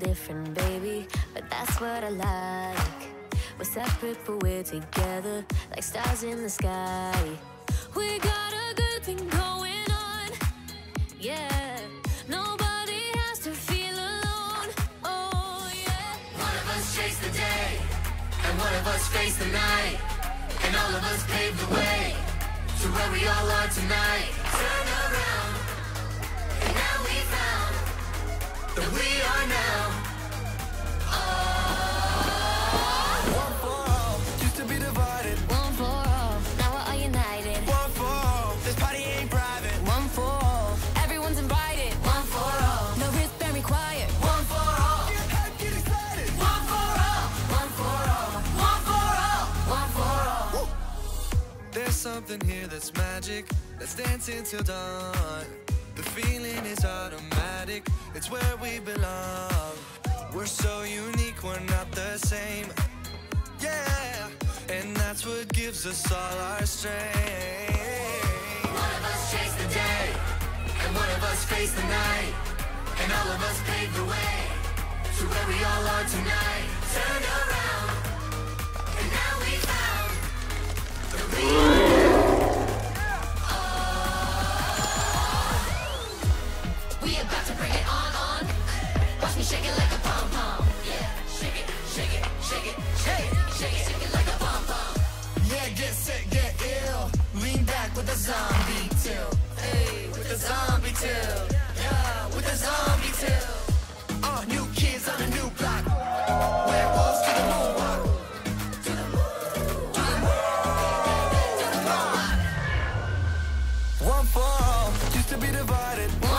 different, baby, but that's what I like. We're separate, but we're together, like stars in the sky. We got a good thing going on, yeah. Nobody has to feel alone, oh yeah. One of us chase the day, and one of us face the night, and all of us pave the way to where we all are tonight. Turn around, and now we found that we are now. Oh. One for all, used to be divided. One for all, now we're all united. One for all, this party ain't private. One for all, everyone's invited. One for all, no wristband required. One for all, get excited. One for all, one for all, one for all, one for all. There's something here that's magic. Let's dance until dawn. The feeling is automatic. It's where we belong. We're so unique, we're not the same. Yeah, and that's what gives us all our strength. One of us chase the day, and one of us face the night, and all of us pave the way to where we all are tonight. Turn around, and now we found the real. Shake it like a pom-pom, yeah. Shake it, shake it, shake it, shake it, shake it, shake it like a pom-pom. Yeah, get sick, get ill. Lean back with a zombie tilt. Hey, with a zombie tilt. Yeah, with a zombie tilt. New kids on a new block. Werewolves to the moonwalk. To the moon, to the moon, to the moon. One for all, used to be divided.